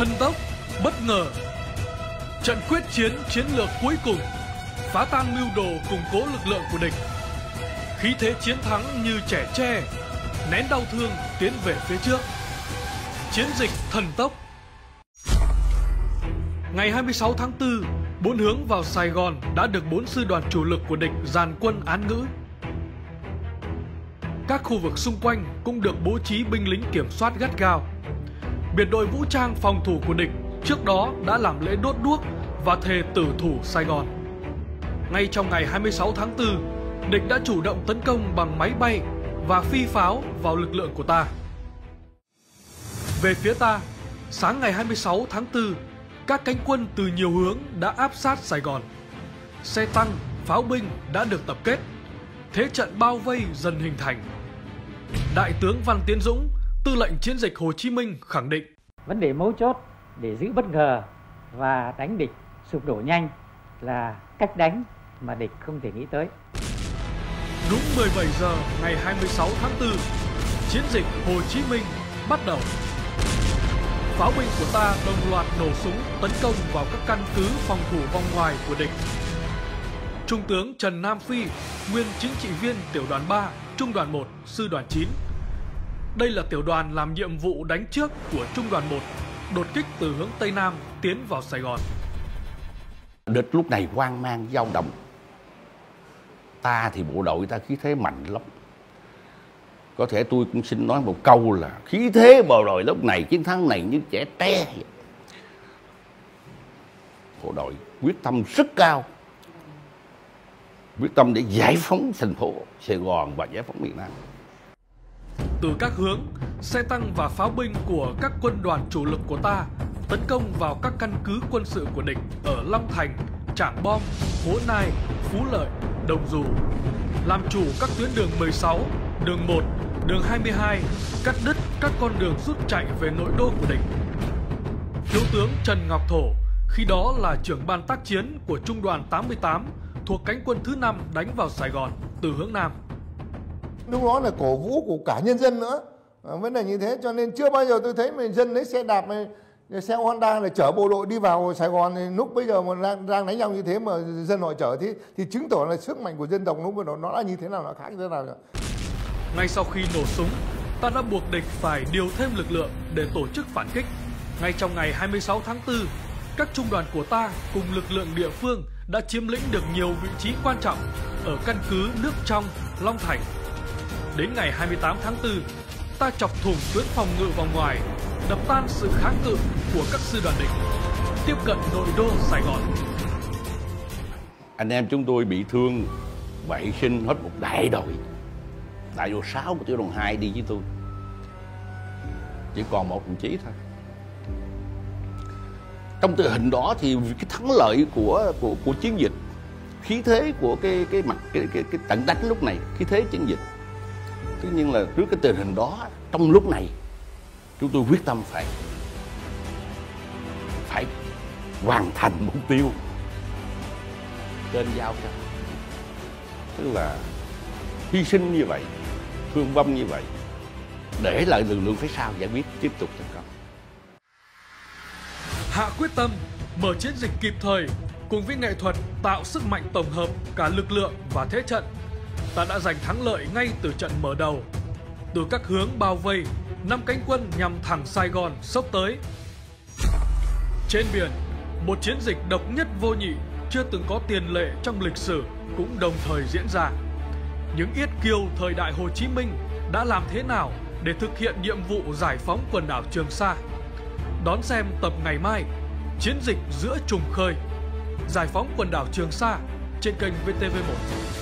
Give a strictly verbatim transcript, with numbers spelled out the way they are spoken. Thân tốc, bất ngờ. Trận quyết chiến chiến lược cuối cùng, phá tan mưu đồ củng cố lực lượng của địch. Khí thế chiến thắng như trẻ tre, nén đau thương tiến về phía trước. Chiến dịch thần tốc. Ngày hai mươi sáu tháng tư, bốn hướng vào Sài Gòn đã được bốn sư đoàn chủ lực của địch dàn quân án ngữ. Các khu vực xung quanh cũng được bố trí binh lính kiểm soát gắt gao. Biệt đội vũ trang phòng thủ của địch trước đó đã làm lễ đốt đuốc và thề tử thủ Sài Gòn. Ngay trong ngày hai mươi sáu tháng tư, địch đã chủ động tấn công bằng máy bay và phi pháo vào lực lượng của ta. Về phía ta, sáng ngày hai mươi sáu tháng tư, các cánh quân từ nhiều hướng đã áp sát Sài Gòn. Xe tăng, pháo binh đã được tập kết. Thế trận bao vây dần hình thành. Đại tướng Văn Tiến Dũng, tư lệnh chiến dịch Hồ Chí Minh khẳng định: vấn đề mấu chốt để giữ bất ngờ và đánh địch sụp đổ nhanh là cách đánh mà địch không thể nghĩ tới. Đúng mười bảy giờ ngày hai mươi sáu tháng tư, chiến dịch Hồ Chí Minh bắt đầu. Pháo binh của ta đồng loạt nổ súng tấn công vào các căn cứ phòng thủ vòng ngoài của địch. Trung tướng Trần Nam Phi, nguyên chính trị viên tiểu đoàn ba, trung đoàn một, sư đoàn chín. Đây là tiểu đoàn làm nhiệm vụ đánh trước của trung đoàn một, đột kích từ hướng Tây Nam tiến vào Sài Gòn. Địch lúc này hoang mang, dao động. Ta thì bộ đội ta khí thế mạnh lắm. Có thể tôi cũng xin nói một câu là khí thế bộ đội lúc này, chiến thắng này như trẻ tre. Bộ đội quyết tâm rất cao, quyết tâm để giải phóng thành phố Sài Gòn và giải phóng miền Nam. Từ các hướng, xe tăng và pháo binh của các quân đoàn chủ lực của ta tấn công vào các căn cứ quân sự của địch ở Long Thành, Trảng Bom, Hố Nai, Phú Lợi, Đồng Dù, làm chủ các tuyến đường mười sáu, đường một, đường hai mươi hai, cắt đứt các con đường rút chạy về nội đô của địch. Thiếu tướng Trần Ngọc Thổ, khi đó là trưởng ban tác chiến của trung đoàn tám mươi tám, thuộc cánh quân thứ năm đánh vào Sài Gòn từ hướng Nam. Lúc đó là cổ vũ của cả nhân dân nữa. À, vấn đề như thế cho nên chưa bao giờ tôi thấy mình dân lấy xe đạp, mình, xe Honda là chở bộ đội đi vào Sài Gòn. Thì lúc bây giờ mà đang, đang đánh nhau như thế mà dân họ chở thì, thì chứng tỏ là sức mạnh của dân tộc lúc đó nó đã như thế nào, nó khác như thế nào rồi. Ngay sau khi nổ súng, ta đã buộc địch phải điều thêm lực lượng để tổ chức phản kích. Ngay trong ngày hai mươi sáu tháng tư, các trung đoàn của ta cùng lực lượng địa phương đã chiếm lĩnh được nhiều vị trí quan trọng ở căn cứ Nước Trong, Long Thành. Đến ngày hai mươi tám tháng tư, ta chọc thủng tuyến phòng ngự vòng ngoài, đập tan sự kháng cự của các sư đoàn địch, tiếp cận nội đô Sài Gòn. Anh em chúng tôi bị thương, bại sinh hết một đại đội. Đại đội sáu của tiểu đoàn hai đi với tôi. Chỉ còn một đồng chí thôi. Trong tình hình đó thì cái thắng lợi của của, của chiến dịch, khí thế của cái cái mặt cái cái, cái trận đánh lúc này, khí thế chiến dịch. Tất nhiên là trước cái tình hình đó, trong lúc này chúng tôi quyết tâm phải phải hoàn thành mục tiêu trên giao tranh, tức là hy sinh như vậy, thương vong như vậy, để lại lực lượng phía sau giải quyết tiếp tục thành công. Hạ quyết tâm, mở chiến dịch kịp thời cùng với nghệ thuật tạo sức mạnh tổng hợp cả lực lượng và thế trận, ta đã giành thắng lợi ngay từ trận mở đầu. Từ các hướng bao vây, năm cánh quân nhằm thẳng Sài Gòn xốc tới. Trên biển, một chiến dịch độc nhất vô nhị chưa từng có tiền lệ trong lịch sử cũng đồng thời diễn ra. Những yết kiêu thời đại Hồ Chí Minh đã làm thế nào để thực hiện nhiệm vụ giải phóng quần đảo Trường Sa? Đón xem tập ngày mai, Chiến dịch giữa trùng khơi, giải phóng quần đảo Trường Sa trên kênh vê tê vê một.